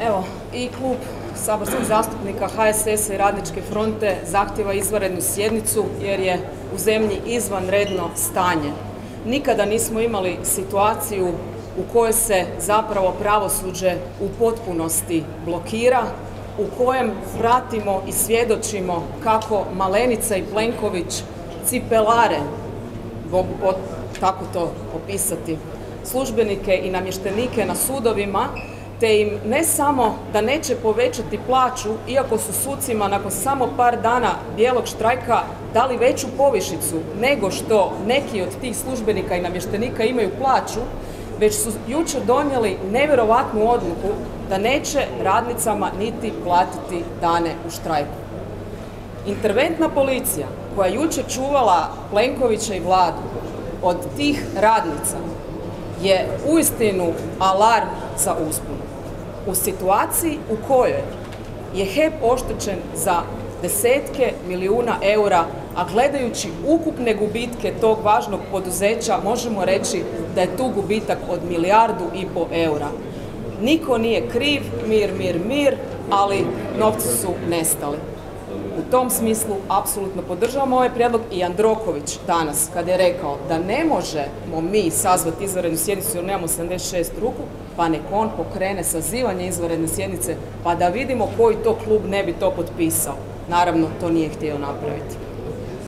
Evo, i klub saborskih zastupnika HSS-a i Radničke fronte zahtjeva izvanrednu sjednicu jer je u zemlji izvanredno stanje. Nikada nismo imali situaciju u kojoj se zapravo pravosuđe u potpunosti blokira, u kojem pratimo i svjedočimo kako Malenica i Plenković cipelare, mogu tako to opisati, službenike i namještenike na sudovima, te im ne samo da neće povećati plaću, iako su sucima nakon samo par dana bijelog štrajka dali veću povišicu nego što neki od tih službenika i namještenika imaju plaću, već su jučer donijeli nevjerovatnu odluku da neće radnicama niti platiti dane u štrajku. Interventna policija koja je jučer čuvala Plenkovića i vladu od tih radnica je uistinu alarm za uzbunu. U situaciji u kojoj je HEP oštećen za desetke milijuna eura, a gledajući ukupne gubitke tog važnog poduzeća možemo reći da je tu gubitak od 1,5 milijardu eura. Niko nije kriv, mir, ali novci su nestali. U tom smislu apsolutno podržavamo ovaj prijedlog i Jandroković danas kada je rekao da ne možemo mi sazvati izvanrednu sjednicu jer nemamo 76 ruku, pa nek on pokrene sazivanje izvanredne sjednice pa da vidimo koji to klub ne bi to potpisao. Naravno, to nije htio napraviti.